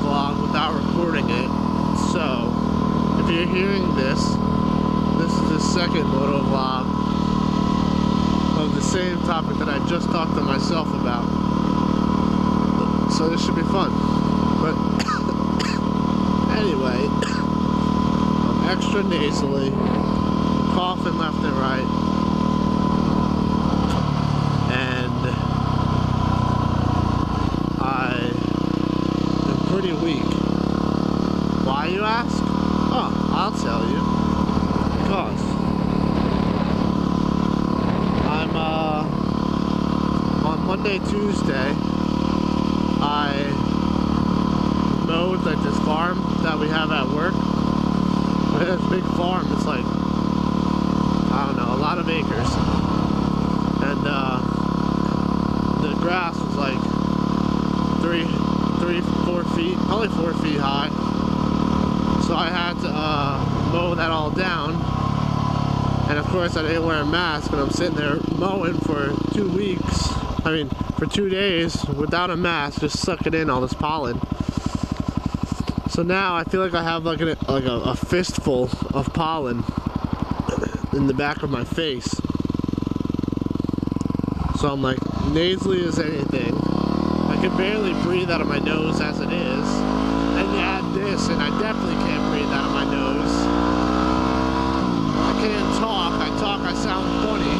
vlog without recording it. So if you're hearing this, this is the second little vlog of the same topic that I just talked to myself about. So this should be fun. But anyway, I'm extra nasally, coughing left and right. Week. Why, you ask? Oh, I'll tell you. Because I'm on Monday, Tuesday, I mowed like this farm that we have at work. It's a big farm. It's like, I don't know, a lot of acres, and the grass was like 4 feet, probably 4 feet high, so I had to mow that all down, and of course I didn't wear a mask, and I'm sitting there mowing for 2 weeks, I mean for 2 days without a mask, just sucking in all this pollen. So now I feel like I have like a fistful of pollen in the back of my face, so I'm like nasally as anything. I can barely breathe out of my nose as it is, and you add this, and I definitely can't breathe out of my nose. I can't talk. I sound funny,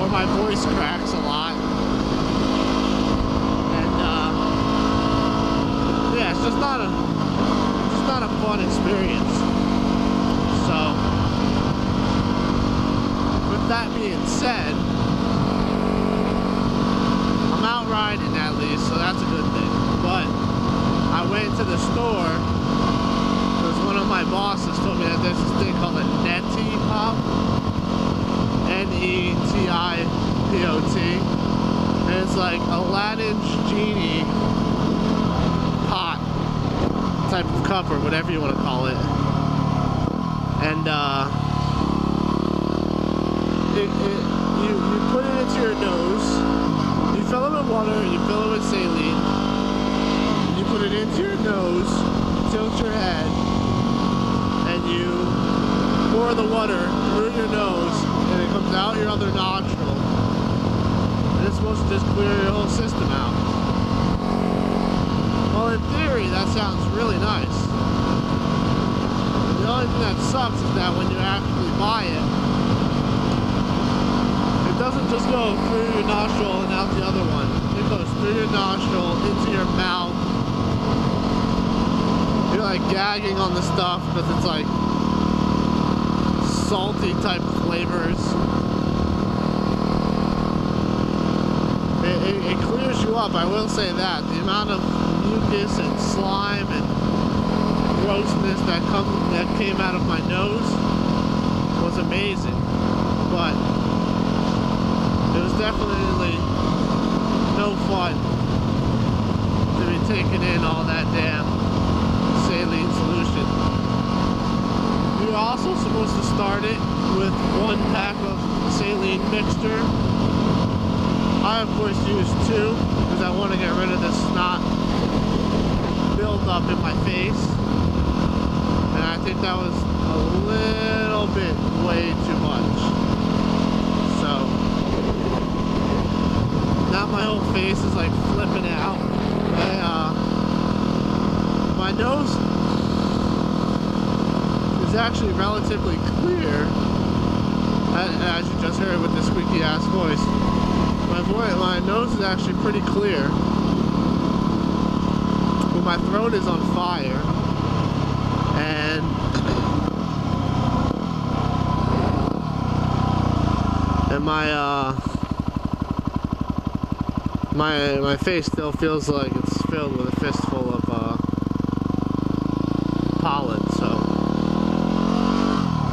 or my voice cracks a lot, and yeah, it's just not a fun experience. So, with that being said, riding at least, so that's a good thing. But I went to the store because one of my bosses told me that there's this thing called a Netipot, Netipot, and it's like Aladdin's genie pot type of cup or whatever you want to call it, and you put it into your nose. You fill it with water, you fill it with saline, you put it into your nose, tilt your head, and you pour the water through your nose, and it comes out your other nostril, and it's supposed to just clear your whole system out. Well, in theory, that sounds really nice. The only thing that sucks is that when you actually buy it, it doesn't just go through your nostril and out the other one. It goes through your nostril, into your mouth. You're like gagging on the stuff because it's like salty type flavors. It clears you up, I will say that. The amount of mucus and slime and grossness that came out of my nose was amazing. But it was definitely no fun to be taking in all that damn saline solution. You're also supposed to start it with 1 pack of saline mixture. I of course used 2 because I want to get rid of the snot buildup in my face. And I think that was a little bit way too much. Now my whole face is like flipping out. My nose is actually relatively clear, as you just heard with the squeaky ass voice. My nose is actually pretty clear, but my throat is on fire, and my My face still feels like it's filled with a fistful of pollen, so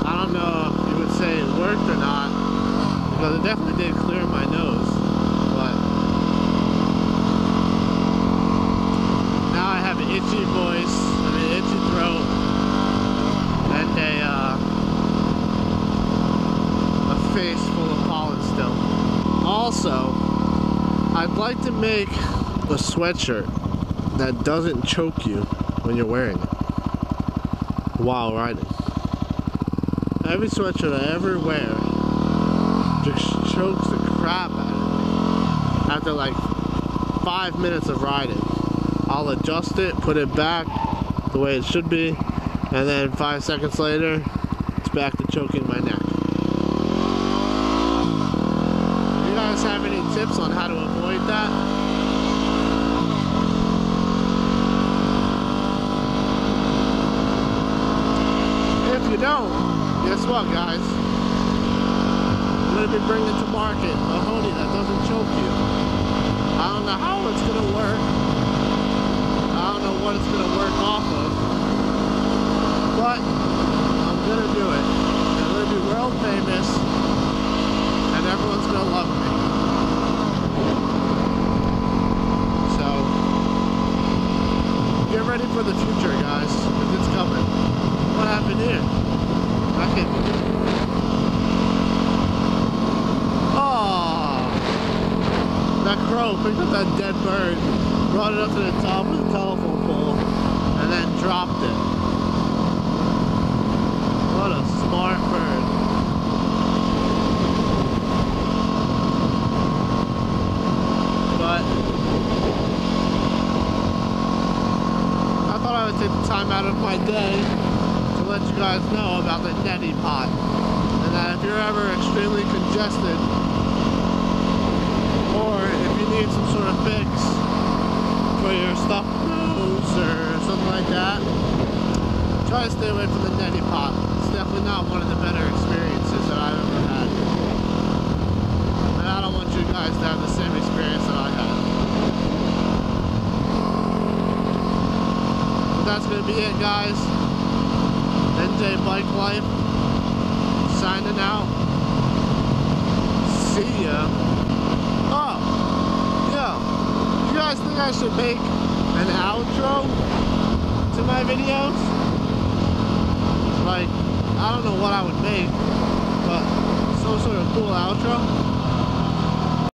I don't know if you would say it worked or not, because it definitely did clear my nose. But now I have an itchy voice and an itchy throat and a face full of pollen still. Also, I'd like to make a sweatshirt that doesn't choke you when you're wearing it while riding. Every sweatshirt I ever wear just chokes the crap out of me. After like 5 minutes of riding, I'll adjust it, put it back the way it should be, and then 5 seconds later, it's back to choking my neck. You guys have any tips on how to avoid that? If you don't, guess what, guys? I'm going to be bringing to market a hoodie that doesn't choke you. I don't know how it's going to work. I don't know what it's going to work off of. But I'm going to do it. I'm going to be world famous, and everyone's going to love me. So, get ready for the future, guys, because it's coming. What happened here? Oh, that crow picked up that dead bird, brought it up to the top of the telephone pole, and then dropped it. What a smart bird. But I thought I would take the time out of my day to let you guys know about the Netipot, and that if you're ever extremely congested, or if you need some sort of fix for your stuffed nose or something like that, try to stay away from the Netipot. It's definitely not one of the better experiences that I've ever had, and I don't want you guys to have the same experience that I had. But that's going to be it, guys. NJ Bike Life, signing out. See ya. Oh, yo, you guys think I should make an outro to my videos? Like, I don't know what I would make, but some sort of cool outro.